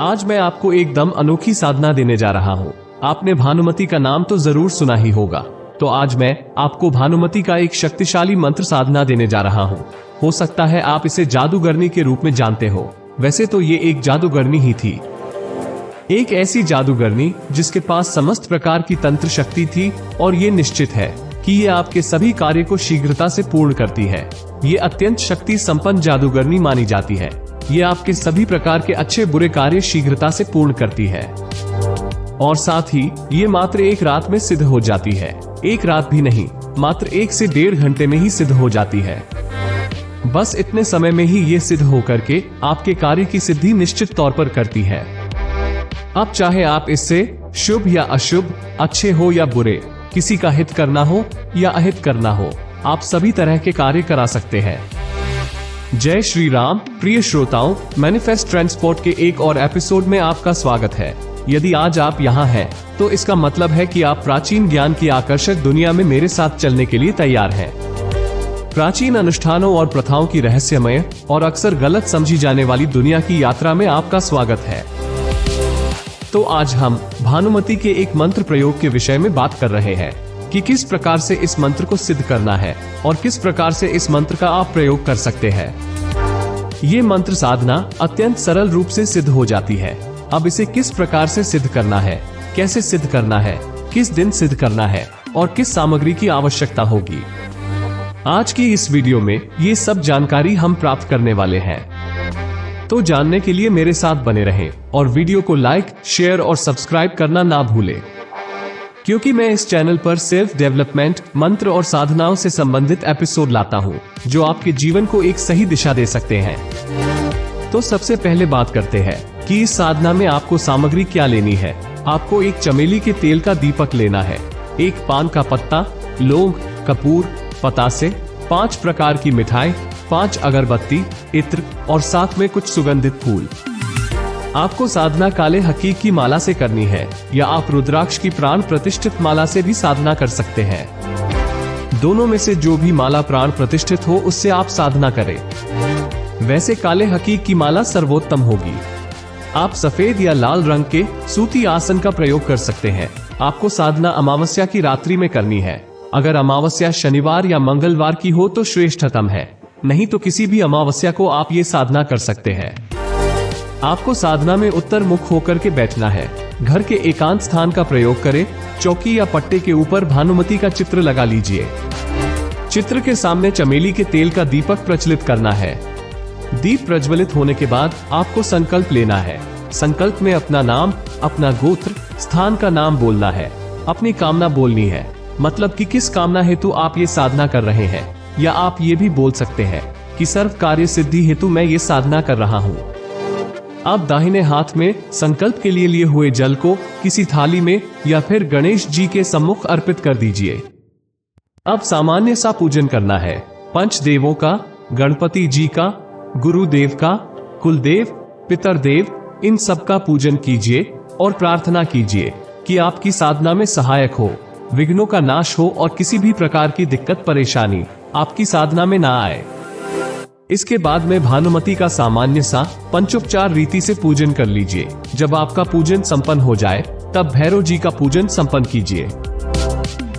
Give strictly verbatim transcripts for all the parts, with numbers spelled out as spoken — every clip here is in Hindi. आज मैं आपको एकदम अनोखी साधना देने जा रहा हूँ। आपने भानुमती का नाम तो जरूर सुना ही होगा, तो आज मैं आपको भानुमती का एक शक्तिशाली मंत्र साधना देने जा रहा हूँ। हो सकता है आप इसे जादूगरनी के रूप में जानते हो। वैसे तो ये एक जादूगरनी ही थी, एक ऐसी जादूगरनी जिसके पास समस्त प्रकार की तंत्र शक्ति थी, और ये निश्चित है कि ये आपके सभी कार्य को शीघ्रता से पूर्ण करती है। ये अत्यंत शक्ति संपन्न जादूगरनी मानी जाती है। ये आपके सभी प्रकार के अच्छे बुरे कार्य शीघ्रता से पूर्ण करती है, और साथ ही ये मात्र एक रात में सिद्ध हो जाती है। एक रात भी नहीं, मात्र एक से डेढ़ घंटे में ही सिद्ध हो जाती है। बस इतने समय में ही ये सिद्ध होकर के आपके कार्य की सिद्धि निश्चित तौर पर करती है। अब चाहे आप इससे शुभ या अशुभ, अच्छे हो या बुरे, किसी का हित करना हो या अहित करना हो, आप सभी तरह के कार्य करा सकते हैं। जय श्री राम प्रिय श्रोताओं, मैनिफेस्ट ट्रांसपोर्ट के एक और एपिसोड में आपका स्वागत है। यदि आज आप यहाँ हैं, तो इसका मतलब है कि आप प्राचीन ज्ञान की आकर्षक दुनिया में मेरे साथ चलने के लिए तैयार हैं। प्राचीन अनुष्ठानों और प्रथाओं की रहस्यमय और अक्सर गलत समझी जाने वाली दुनिया की यात्रा में आपका स्वागत है। तो आज हम भानुमती के एक मंत्र प्रयोग के विषय में बात कर रहे हैं कि किस प्रकार से इस मंत्र को सिद्ध करना है और किस प्रकार से इस मंत्र का आप प्रयोग कर सकते हैं। ये मंत्र साधना अत्यंत सरल रूप से सिद्ध हो जाती है। अब इसे किस प्रकार से सिद्ध करना है, कैसे सिद्ध करना है, किस दिन सिद्ध करना है और किस सामग्री की आवश्यकता होगी, आज की इस वीडियो में ये सब जानकारी हम प्राप्त करने वाले हैं। तो जानने के लिए मेरे साथ बने रहें और वीडियो को लाइक, शेयर और सब्सक्राइब करना ना भूलें, क्योंकि मैं इस चैनल पर सिर्फ डेवलपमेंट, मंत्र और साधनाओं से संबंधित एपिसोड लाता हूं, जो आपके जीवन को एक सही दिशा दे सकते हैं। तो सबसे पहले बात करते हैं कि इस साधना में आपको सामग्री क्या लेनी है। आपको एक चमेली के तेल का दीपक लेना है, एक पान का पत्ता, लौंग, कपूर, पतासे, पांच प्रकार की मिठाई, पांच अगरबत्ती, इत्र और साथ में कुछ सुगंधित फूल। आपको साधना काले हकीक की माला से करनी है, या आप रुद्राक्ष की प्राण प्रतिष्ठित माला से भी साधना कर सकते हैं। दोनों में से जो भी माला प्राण प्रतिष्ठित हो, उससे आप साधना करें। वैसे काले हकीक की माला सर्वोत्तम होगी। आप सफेद या लाल रंग के सूती आसन का प्रयोग कर सकते हैं। आपको साधना अमावस्या की रात्रि में करनी है। अगर अमावस्या शनिवार या मंगलवार की हो तो श्रेष्ठतम है, नहीं तो किसी भी अमावस्या को आप ये साधना कर सकते हैं। आपको साधना में उत्तर मुख होकर के बैठना है। घर के एकांत स्थान का प्रयोग करें। चौकी या पट्टे के ऊपर भानुमती का चित्र लगा लीजिए। चित्र के सामने चमेली के तेल का दीपक प्रज्वलित करना है। दीप प्रज्वलित होने के बाद आपको संकल्प लेना है। संकल्प में अपना नाम, अपना गोत्र, स्थान का नाम बोलना है। अपनी कामना बोलनी है, मतलब कि किस कामना हेतु आप ये साधना कर रहे हैं, या आप ये भी बोल सकते हैं कि सर्व कार्य सिद्धि हेतु मैं ये साधना कर रहा हूँ। आप दाहिने हाथ में संकल्प के लिए लिए हुए जल को किसी थाली में या फिर गणेश जी के सम्मुख अर्पित कर दीजिए। अब सामान्य सा पूजन करना है। पंच देवों का, गणपति जी का, गुरुदेव का, कुलदेव, पितरदेव, इन सब का पूजन कीजिए और प्रार्थना कीजिए कि आपकी साधना में सहायक हो, विघ्नों का नाश हो और किसी भी प्रकार की दिक्कत परेशानी आपकी साधना में ना आए। इसके बाद में भानुमती का सामान्य सा पंचोपचार रीति से पूजन कर लीजिए। जब आपका पूजन संपन्न हो जाए, तब भैरव जी का पूजन संपन्न कीजिए।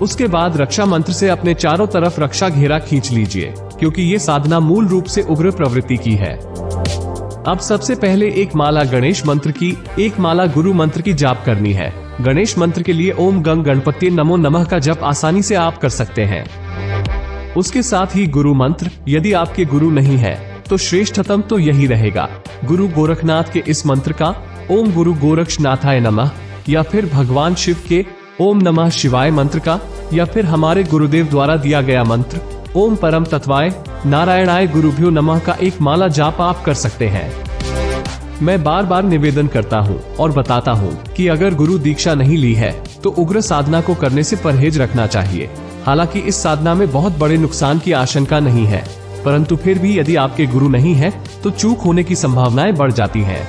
उसके बाद रक्षा मंत्र से अपने चारों तरफ रक्षा घेरा खींच लीजिए, क्योंकि ये साधना मूल रूप से उग्र प्रवृत्ति की है। अब सबसे पहले एक माला गणेश मंत्र की, एक माला गुरु मंत्र की जाप करनी है। गणेश मंत्र के लिए ओम गंग गणपति नमो नमः का जप आसानी से आप कर सकते हैं। उसके साथ ही गुरु मंत्र, यदि आपके गुरु नहीं है तो श्रेष्ठतम तो यही रहेगा। गुरु गोरखनाथ के इस मंत्र का ओम गुरु गोरक्षनाथाय नमः, या फिर भगवान शिव के ओम नमः शिवाय मंत्र का, या फिर हमारे गुरुदेव द्वारा दिया गया मंत्र ओम परम तत्वाय नारायणाय गुरुभ्यो नमः का एक माला जाप आप कर सकते हैं। मैं बार बार निवेदन करता हूँ और बताता हूँ कि अगर गुरु दीक्षा नहीं ली है तो उग्र साधना को करने से परहेज रखना चाहिए। हालांकि इस साधना में बहुत बड़े नुकसान की आशंका नहीं है, परंतु फिर भी यदि आपके गुरु नहीं है तो चूक होने की संभावनाएं बढ़ जाती हैं।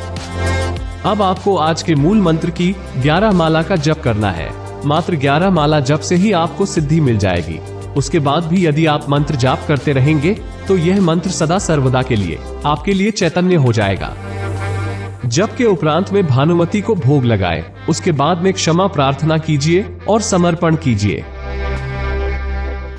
अब आपको आज के मूल मंत्र की ग्यारह माला का जप करना है। मात्र ग्यारह माला जप से ही आपको सिद्धि मिल जाएगी। उसके बाद भी यदि आप मंत्र जाप करते रहेंगे तो यह मंत्र सदा सर्वदा के लिए आपके लिए चैतन्य हो जाएगा। जबकि उपरांत में भानुमती को भोग लगाए, उसके बाद में क्षमा प्रार्थना कीजिए और समर्पण कीजिए।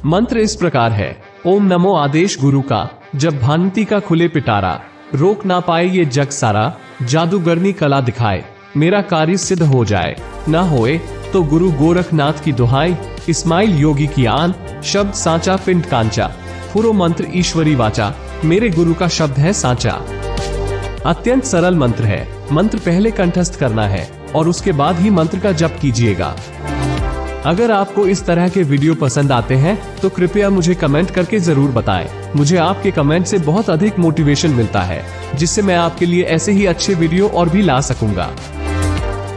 मंत्र इस प्रकार है, ओम नमो आदेश गुरु का, जब भानुमती का खुले पिटारा, रोक ना पाए ये जग सारा, जादूगरनी कला दिखाए, मेरा कार्य सिद्ध हो जाए, ना होए तो गुरु गोरखनाथ की दुहाई, इस्माइल योगी की आन, शब्द सांचा पिंड कांचा, पूरो मंत्र ईश्वरी वाचा, मेरे गुरु का शब्द है सांचा। अत्यंत सरल मंत्र है। मंत्र पहले कंठस्थ करना है और उसके बाद ही मंत्र का जप कीजिएगा। अगर आपको इस तरह के वीडियो पसंद आते हैं तो कृपया मुझे कमेंट करके जरूर बताएं। मुझे आपके कमेंट से बहुत अधिक मोटिवेशन मिलता है, जिससे मैं आपके लिए ऐसे ही अच्छे वीडियो और भी ला सकूंगा।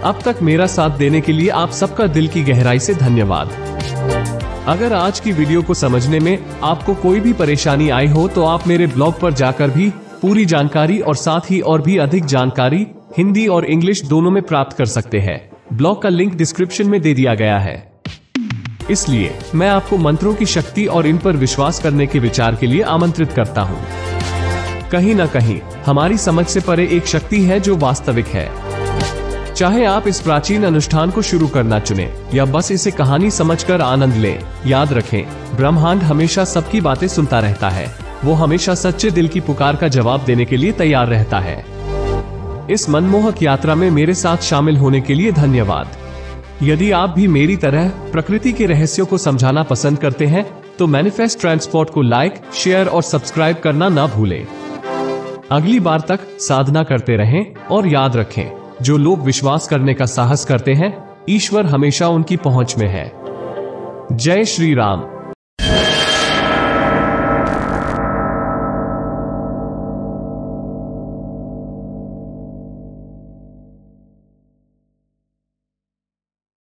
अब तक मेरा साथ देने के लिए आप सबका दिल की गहराई से धन्यवाद। अगर आज की वीडियो को समझने में आपको कोई भी परेशानी आई हो तो आप मेरे ब्लॉग पर जाकर भी पूरी जानकारी और साथ ही और भी अधिक जानकारी हिंदी और इंग्लिश दोनों में प्राप्त कर सकते हैं। ब्लॉग का लिंक डिस्क्रिप्शन में दे दिया गया है। इसलिए मैं आपको मंत्रों की शक्ति और इन पर विश्वास करने के विचार के लिए आमंत्रित करता हूँ। कहीं ना कहीं हमारी समझ से परे एक शक्ति है जो वास्तविक है। चाहे आप इस प्राचीन अनुष्ठान को शुरू करना चुने या बस इसे कहानी समझकर आनंद लें, याद रखें ब्रह्मांड हमेशा सबकी बातें सुनता रहता है। वो हमेशा सच्चे दिल की पुकार का जवाब देने के लिए तैयार रहता है। इस मनमोहक यात्रा में मेरे साथ शामिल होने के लिए धन्यवाद। यदि आप भी मेरी तरह प्रकृति के रहस्यों को समझाना पसंद करते हैं तो मैनिफेस्ट ट्रांसपोर्ट को लाइक, शेयर और सब्सक्राइब करना ना भूलें। अगली बार तक साधना करते रहें और याद रखें, जो लोग विश्वास करने का साहस करते हैं, ईश्वर हमेशा उनकी पहुंच में है। जय श्री राम।